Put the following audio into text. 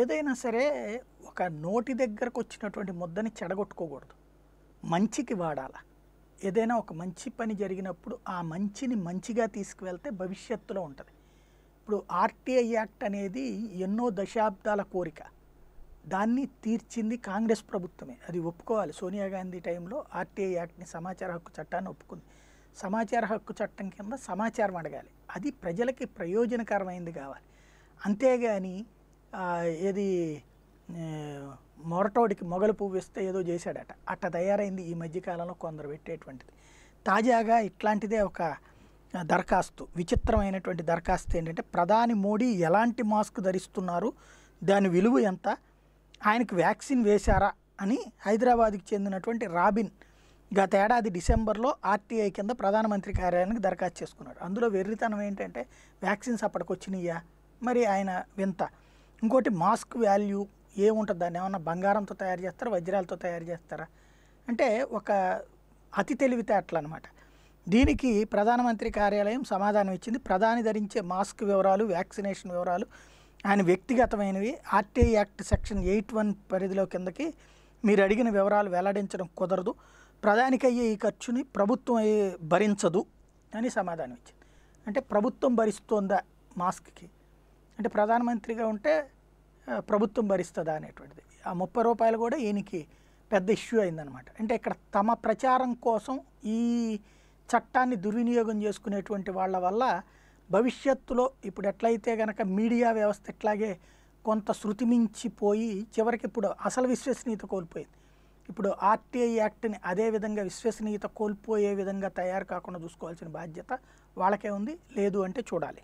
ఏదైనా సరే ఒక నోటి దగ్గరకు వచ్చినటువంటి ముద్దని చెడగొట్టుకోకూడదు, మంచికి వాడాలి. ఏదైనా ఒక మంచి పని జరిగినప్పుడు ఆ మంచిని మంచిగా తీసుకువెళ్తే భవిష్యత్తులో ఉంటుంది. ఇప్పుడు ఆర్టీఐ యాక్ట్ అనేది ఎన్నో దశాబ్దాల కోరిక, దాన్ని తీర్చింది కాంగ్రెస్ ప్రభుత్వమే, అది ఒప్పుకోవాలి. సోనియా గాంధీ టైంలో ఆర్టీఐ యాక్ట్ని, సమాచార హక్కు చట్టాన్ని ఒప్పుకుంది. సమాచార హక్కు చట్టం కింద సమాచారం అడగాలి, అది ప్రజలకి ప్రయోజనకరమైంది కావాలి. అంతేగాని ఏది మొరటోడికి మొగలు పువ్వు ఇస్తే ఏదో చేశాడట, అట్ట తయారైంది ఈ మధ్యకాలంలో కొందరు పెట్టేటువంటిది. తాజాగా ఇట్లాంటిదే ఒక దరఖాస్తు, విచిత్రమైనటువంటి దరఖాస్తు ఏంటంటే, ప్రధాని మోడీ ఎలాంటి మాస్క్ ధరిస్తున్నారు, దాని విలువ ఎంత, ఆయనకు వ్యాక్సిన్ వేశారా అని హైదరాబాద్కి చెందినటువంటి రాబిన్ గతేడాది డిసెంబర్లో ఆర్టీఐ కింద ప్రధానమంత్రి కార్యాలయానికి దరఖాస్తు చేసుకున్నాడు. అందులో వెర్రితనం ఏంటంటే వ్యాక్సిన్స్ అప్పటికొచ్చినాయా, మరి ఆయన వింత. ఇంకోటి మాస్క్ వాల్యూ ఏముంటుంది, దాన్ని ఏమన్నా బంగారంతో తయారు చేస్తారా, వజ్రాలతో తయారు చేస్తారా అంటే ఒక అతి తెలివితేటలు అనమాట. దీనికి ప్రధానమంత్రి కార్యాలయం సమాధానం ఇచ్చింది, ప్రధాని ధరించే మాస్క్ వివరాలు, వ్యాక్సినేషన్ వివరాలు ఆయన వ్యక్తిగతమైనవి. ఆర్టీఐ యాక్ట్ సెక్షన్ 8(1) పరిధిలో కిందకి మీరు అడిగిన వివరాలు వెల్లడించడం కుదరదు, ప్రధానికి అయ్యే ఈ ఖర్చుని ప్రభుత్వం భరించదు అని సమాధానం ఇచ్చింది. అంటే ప్రభుత్వం భరిస్తోందా మాస్క్కి, అంటే ప్రధానమంత్రిగా ఉంటే ప్రభుత్వం భరిస్తుందా అనేటువంటిది. ఆ 30 రూపాయలు కూడా ఈయనకి పెద్ద ఇష్యూ అయిందనమాట. అంటే ఇక్కడ తమ ప్రచారం కోసం ఈ చట్టాన్ని దుర్వినియోగం చేసుకునేటువంటి వాళ్ళ వల్ల భవిష్యత్తులో ఇప్పుడు ఎట్లయితే కనుక మీడియా వ్యవస్థ ఎట్లాగే కొంత శృతిమించిపోయి చివరికి ఇప్పుడు అసలు విశ్వసనీయత కోల్పోయింది. ఇప్పుడు ఆర్టీఐ యాక్ట్ని అదే విధంగా విశ్వసనీయత కోల్పోయే విధంగా తయారు కాకుండా చూసుకోవాల్సిన బాధ్యత వాళ్ళకే ఉంది. లేదు అంటే చూడాలి.